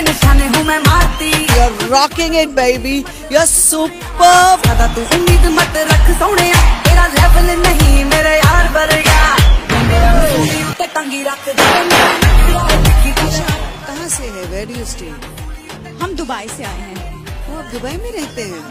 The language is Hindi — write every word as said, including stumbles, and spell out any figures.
के निशाने हूँ मैं मारती। You're rocking it baby, you're superb। ज़्यादा तू उम्मीद मत रख सोने, तेरा लेवल नहीं मेरे यार बरगा। कहाँ से है? Where do you stay? हम दुबई से आए हैं। वो आप दुबई में रहते हैं?